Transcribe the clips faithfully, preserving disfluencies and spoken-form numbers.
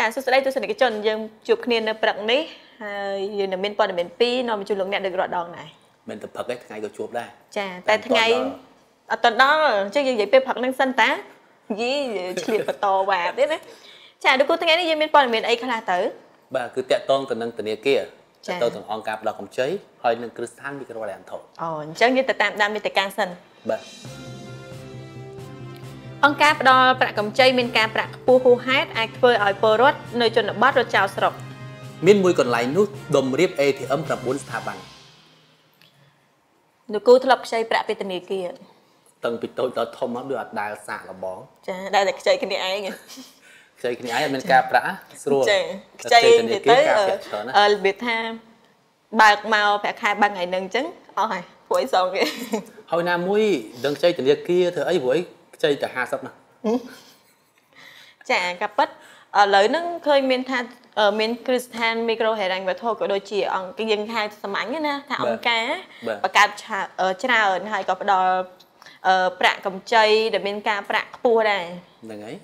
Chào sốt đây tôi sẽ cái chọn dân chụp nên là bật này, giờ là bên pon bên pi nó mới chụp lượng nẹt được rõ đòn này. Mình tập phật đấy ngày có chụp đây. Chà, tại ngày ở tuần đó chứ như vậy bên phật đang săn tá, dĩ chuyện vật to bà biết đấy. Chà, đôi cô tôi nghe này giờ bên pon bên ấy khá là tử. Bà cứ tẹt tông từ năng từ này kia, tẹt tông từ hòn cạp là không cháy, hơi năng cứ sang bị cái loại đạn thổi. Ồ, chắc như tẹt tạm đam bên tẹt càng sân. Bà. Ông cá đo bạc cầm chay miền cá bạc pu hu hát ai phơi ai bơ rớt nơi chôn bát rồi chào sập miền mùi còn lại nút đầm riệp e thì âm tập bốn thà bằng nụ cô thập chay bạc về tình kia tầng bị tôi đó thôm nó được đài xả là bó đây là chay cái này ai nhỉ chay cái này ai miền cá bạc rồi chay thì tới ở Việt Nam bạc màu phải khai ba ngày nâng trứng ôi buổi xong cái hồi nào muối đừng chay tình kia thì ấy buổi chơi cả hai sắp nè, chả cặp bách lấy nó khơi miền than ở miền Christian micro hệ rành và thôi của đôi chỉ ở cái dân hai sầm ảnh ấy nè, thả ông cá và cá chả ở chả nào ở hai cặp đò bạc cầm chay để miền cá bạc pua này, là ngay,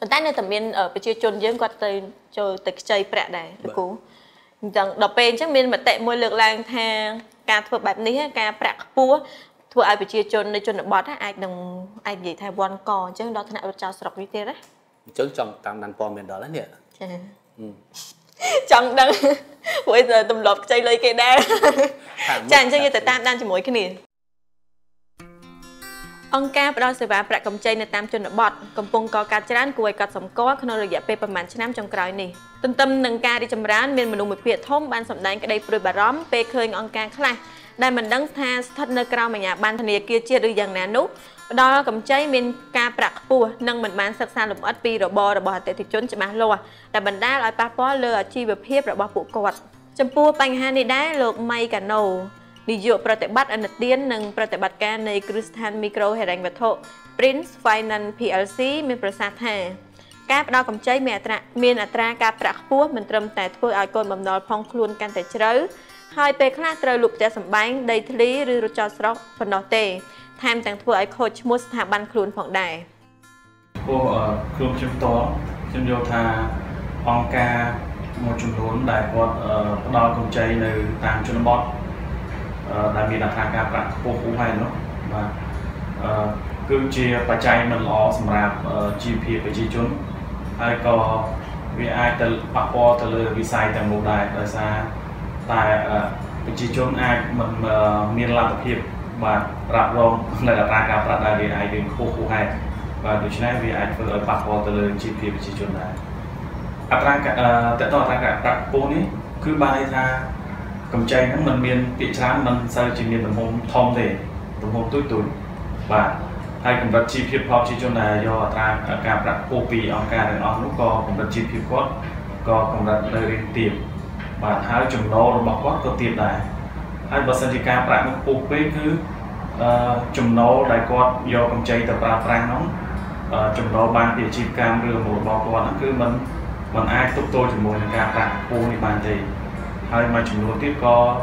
còn tại nơi tầm miền ở bên chiêu chôn dân quạt tây chơi tịch chay bạc này, được cú, rằng đọc bên chắc miền mà tệ môi lược lang thang cá thuộc bạch ní cá bạc pua vừa ai bị chia chôn để chôn được bớt á ai đừng ai gì thay bón cò chứ đó thế nào trao sọc như thế đấy chứ trong tam đàn bò miền đó là nè trong đang bây giờ tụm lọp chơi lấy cái đa chàng chơi như tại tam đang chỉ mỗi cái nền ông ca và đo sợi vá bạc cầm chơi nơi tam chôn được bớt cầm pung cò cá chán cùi cọt sầm cóa khôn rồi giả pe bầm màn chán trong còi nè tâm tâm nâng ca đi chầm rán miền mình dùng một việt thông ban sầm đánh cái đây rồi bà róm pe khơi ông ca khác là đây mình đang tha thắt nơi cao mà nhà ban thanh niên kia chia đôi dàn nè nút đó cầm cháy miền ca bạc pua nâng mình bán sạc xa lụm ớt pi rồi bò rồi bò tệ thì trốn chỉ bán lô là mình đã lại ba bó lừa chi về hiệp rồi bò phụ cột chấm pua bánh hai này đá lược may cả nầu đi dựa prote bắt ở nửa tiếng nâng prote bắt ca này Christian micro hệ rành vật thọ Prince Finance pê lờ xê miền Prasad hè ca đó cầm cháy miền tra miền tra ca bạc pua mình trầm tại thôi ai côn bầm đòn phong luôn can tại chớ hai pe khác trời lục trẻ sầm bánh đầy lý rư rút cho sọc phần đó tê tham tặng thua ấy coach mua thả ban khốn phòng đài cô ở club chụp to chim yêu thà ông ca một chùm thốn đại quật đo công chay nơi tam chôn bọt đặc biệt là thà ca bạn cô phú hay nó và cứ chia bà chay mình ó sầm rạp chi phí và chi chốn ai có vì ai từ bạc po từ lừa vì sai từ một đài đời xa tại vị trí chốn ai mình miền Nam tập hiệp và rạp rong này là ta gặp rạp đại ai đến khu khu hai và đối với vì ai vừa ở Bắc Hồ từ lời chi phí vị trí chốn này gặp rạp tại tòa ta gặp rạp cô ní cứ bay ra cầm chay nó mình miền thị trán mình sao chỉ miền đồng hồ thom để đồng hồ túi túi và hai cầm rạp chi phí phò chi chốn này do ta gặp rạp cô pì ông ca để nó lúc co cầm rạp chi phí có co cầm rạp nơi riêng tìm và hai chủng đo rồi bọc quát có tiền này hai bậc sinh ca phải một cụ bê cứ chủng đo đại quát do công chay tập ra trang nóng chủng đo ban địa chim cam đưa một bọc quát nó cứ mình mình ai túc tôi thì mùi ca phải cô đi bàn thì hai mà chủng đo tiếp có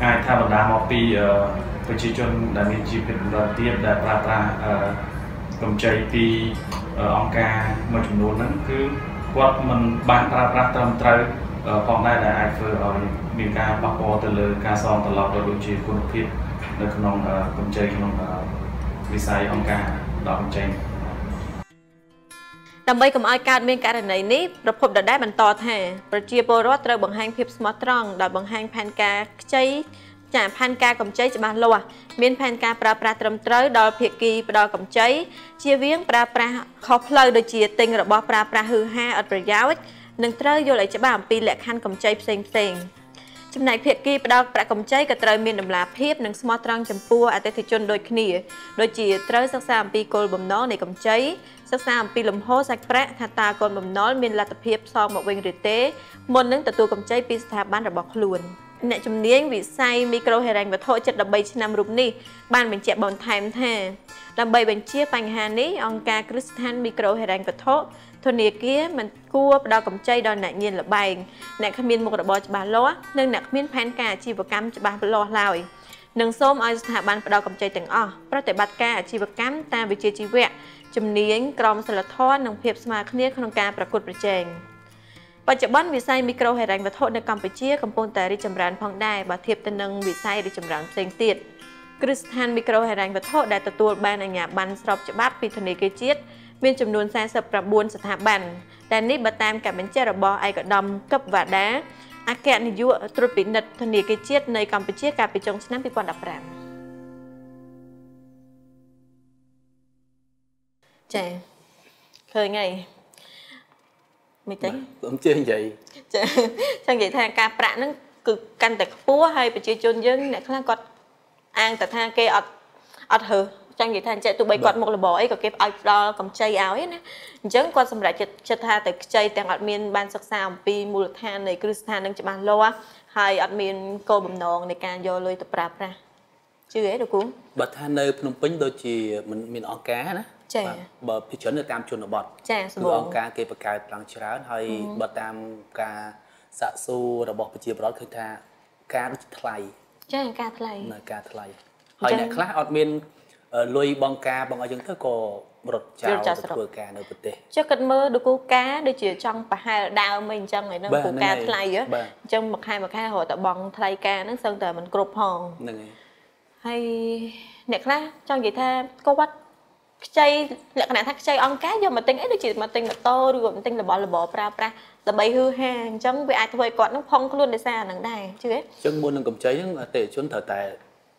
ai tha bằng đá mọc đi với chỉ chôn đại miền chim là tiếp đại ra ra công chay đi ông ca mà chủng đo nó cứ quát mình bán ra ra tầm trời còn đây là ai vừa ở miền ca bắc bộ từ lừa ca son từ lọc đối chiếu quân phiệt được nông công trình nông vi sai ông ca đào công trình làm bây cùng ai ca miền ca này ní tập hợp đã đá bàn tọt hè rồi chia bờ rót rồi bằng hang phiệt smart tròn đào bằng hang pan ca cháy chả pan ca cầm cháy chả bàn lô à miền pan ca pra pra trầm trới đào phiệt kỳ đào cầm cháy chia viếng pra pra khóc lơ đối chiếu tình rồi bỏ pra pra hư ha ở rồi giáo nâng trời vô lại chế bảo pi lệ khăn cầm chay xem xem trong này việc kia đo bạc cầm chay cả trời miền đầm lá phép nâng smart trăng chấm pua ở đây thì chôn đôi kia đôi chỉ trời sắc sam pi cồn bầm nón này cầm chay sắc sam pi lầm hố sạch phe thà ta cồn bầm nón miền là tập phép song một bên rửa té môn nâng từ tu cầm chay pi thà ban đã bọc luồn nè trong này anh bị say micro hệ rành và thổi chật đập bay trên năm rụng nỉ ban mình chạy bòn thèm thè đập bay bên chia bành hà nỉ ông ca Christian micro hệ rành và thổi thôn này kia mình cua đo cầm chay đo nạn nhiên là bành nạn khăm miên một đợt bò cho bà lót nâng nạn miên pan cà chi vào cắm cho bà lo lòi nâng xôm ai thả ban đo cầm chay từng o bắt tại bát cà chi vào cắm ta bị chia chi vẹn chấm ní anh crom sờ là thon nâng phèp smart khné khăn càประกวดประแจง ปัจจุบันวิสัยมิโครเฮรัญวัตถุในกัมพูชีกำลังแต่ริจำรันพังได้บาดเทียบตะนังวิสัยริจำรันในประเทศไทยคือมีการเปลี่ยนแปลงอย่างรวดเร็ว Cũng chưa vậy. Sao vậy thang ca prạ nó cực canh tạc phúa hay bà chưa chôn dân nè khá quạt ăn tạc thang kê ọt ọt hờ chẳng vậy thang chạy tụi bây quạt một là bỏ ấy có kếp ọt đo cầm chay áo ấy nè chẳng quạt xong lại chất tha tạc chay tạc ọt miên ban sắc xa ổng pi mù lực thang này cứ thang nâng chạm bàn lô á hay ọt miên cô bầm nòn này càng vô lôi tạc prạ prạ chưa ấy được cũng bà thang nơi Phnom Penh đôi chì mình ọt cá đó bởi phía chấn là tam chôn ở bọt người ông ca kê bà kè bằng chứa ráo hay bà tam ca xạ xô rồi bọt bà chìa bà rốt khơi tha ca nó chứa thay chắc là ca thay nè ca thay hồi nè khá ọt miên lùi bong ca bằng ở dân thức của bà rốt chào bà thừa ca nơi bà tê chắc cất mơ đôi cô ca đôi chìa trong bà hai đào mình chân này nâng cô ca thay á chân bậc hai bậc hai hồi tạo bong thay ca nâng sơn tờ mình cộp hồn hay nè khá trong vậy tha có quách chay là cái này thắc chay on cá do mà tinh ấy được chỉ mà tinh là to rồi mà tinh là bỏ là bỏ pra pra là bày hư hàng trong với ai thôi còn nó phong luôn để xa nắng đài chưa hết trong buôn đang cầm chay nhưng tệ chốn thở tài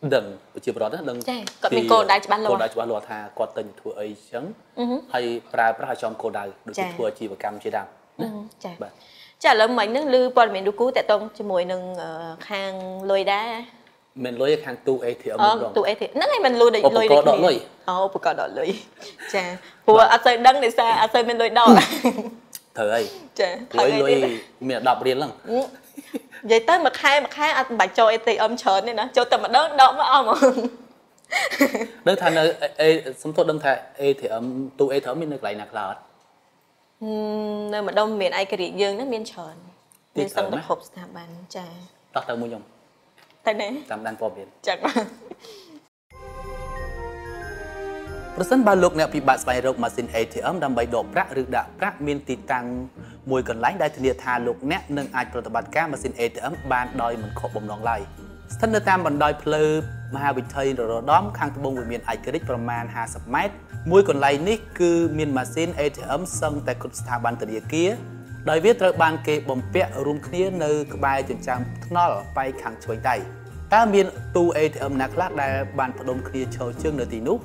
đần chỉ bỏ đó đần còn mình cột đại chỉ ban lò cột đại chỉ ban lò thà còn tình thua ấy chấn hay pra pra trong cột đại được thua chỉ và cam chỉ đam chả là mình nâng lư bọn mình đu cú tại tông chỉ mỗi nâng hàng lôi đá mình lôi hàng tu a tê em rồi tu a tê em nó này mình lôi để lôi đỏ lôi ô bọc đỏ lôi chà bùa ở đây đăng để xa ở đây mình lôi đỏ thử ấy chà lôi lôi mình đọc riêng lắm vậy tới mặt hai mặt hai anh bà cho a tê em chớn này nè cho tầm mặt đớn đỏ mà om đớn thành là sống tốt đớn thành a tê em tu a tê em mình được lại nạc lợt nơi mà đông miền ai cái gì dương nó miền chớn miền sông tập hợp sạp bàn chà tắt đầu mua nhung tại nè tạm đan phò biển chắc mà Person ba lục nè bị bạt vài rộng mà xin a tê em đâm bay đổ prác rực đạ prác miên tì tăng mùi còn lái đại thiên địa thà lục nè nâng ai pro tập bạt ca mà xin a tê em ban đòi mình khổ bồng nòng lại thân nơi tam bàn đòi pleu mà bị thay rồi đóm khang tu bông về miền ai kêu đíchประมาณห้าสิบเมตร mùi còn lái nít cứ miền mà xin a tê em sân tại cột thà ban tờ địa kia đời viết trợ bàn kê bấm pẹ rung kia nơi bài chuyển trang nó bay khẳng chuối tay ta miền tu a tê em nạc lát đài bàn phật đông kia chờ chương nơi tí núp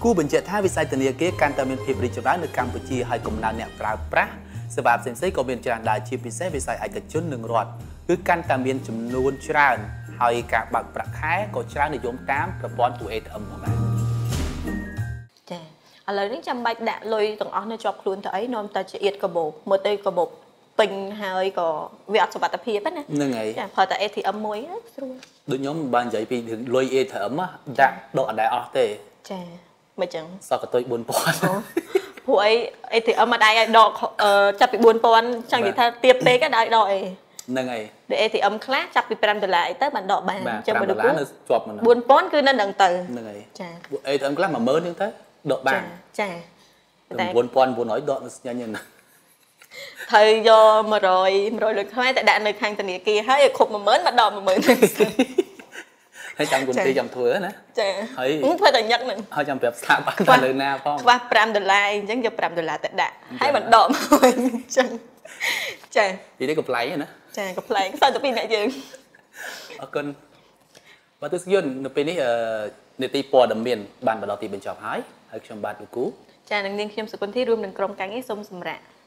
Cú bình chợt hai vị sai tiền kia can tạm biệt hiệp định châu Á nước Campuchia hay cùng là nẹp rau prá. Sự bám sinh sĩ của biển châu Á đại chi phí sẽ vì sai ai cả chốn nương rọt. Cứ can tạm biệt chấm nôn châu Á hay cả bạc bạc khái của châu Á để giống tám và bón tuổi ế thầm của bạn. Chà, ở lời những trăm bạch đã lôi từng ông nơi chọc luôn thấy non ta chỉ yết cả bộ mơ tây cả bộ bình hay có việc sự bạc tập hiệp ấy nè. Ngay. Chà, họ ta ế thì âm mối. Đối nhóm ban giải vì lôi ế thầm á đã đọa đại ở thế. Chà. Mà chẳng sao cả tôi buồn buồn phụ ấy thì ở mặt ai đọt chặt bị buồn buồn chẳng thì tha tiệp tế cái đại đội nè ngày để thì âm khác chặt bị pram trở lại tới bạn đọt bàn cho mình được buồn buồn cứ nên đằng từ nè ngày ấy thì âm khác mà mới đến tới đọt bàn buồn buồn buồn nói đọt nhanh nhanh thầy do mà rồi rồi được hai tại đạn được hàng tận địa kia hết khục mà mới mà đọt mà mới hay chăm quần tây chăm thừa nữa, hay cũng phải tự nhắc mình, hay chăm đẹp sạm bạn ta lời na phong, qua pram đờ lại, chẳng cho pram đờ lại tệ đạn, hay mình đọm thôi, chẳng, chẳng, đi đấy cặp lái nữa, chẳng cặp lái, sao tụi mình lại dừng, còn, và tôi xin duyên, tụi mình ở nơi tây pò đầm miền, bàn bà đào tì bên chòp hái, hay chăm bàn được cú, chẳng, đừng nên khi em sự quân thi rùm đừng còng cánh ấy xôm xùm rạ.